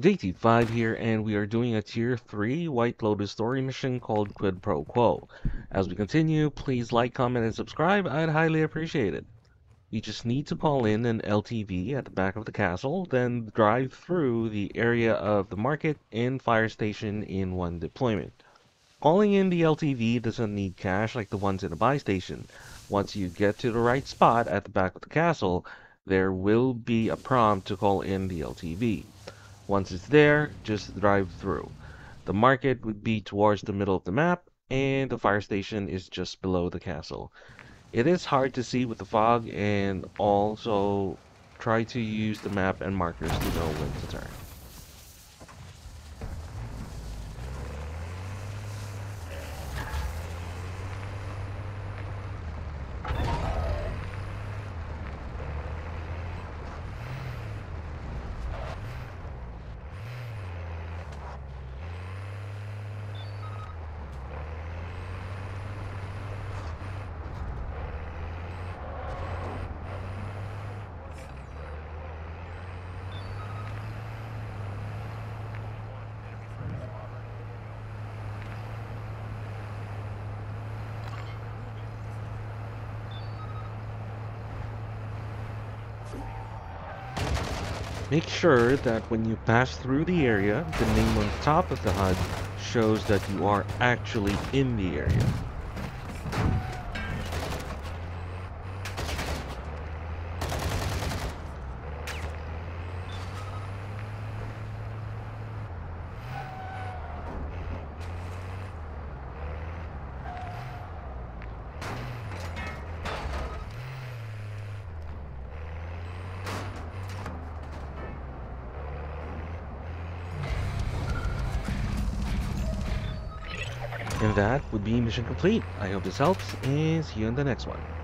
JT5 here, and we are doing a Tier 3 White Lotus story mission called Quid Pro Quo. As we continue, please like, comment, and subscribe. I'd highly appreciate it. You just need to call in an LTV at the back of the castle, then drive through the area of the market and fire station in one deployment. Calling in the LTV doesn't need cash like the ones in the buy station. Once you get to the right spot at the back of the castle, there will be a prompt to call in the LTV. Once it's there, just drive through. The market would be towards the middle of the map, and the fire station is just below the castle. It is hard to see with the fog, and also try to use the map and markers to know when to turn. Make sure that when you pass through the area, the name on top of the HUD shows that you are actually in the area. And that would be mission complete. I hope this helps, and see you in the next one.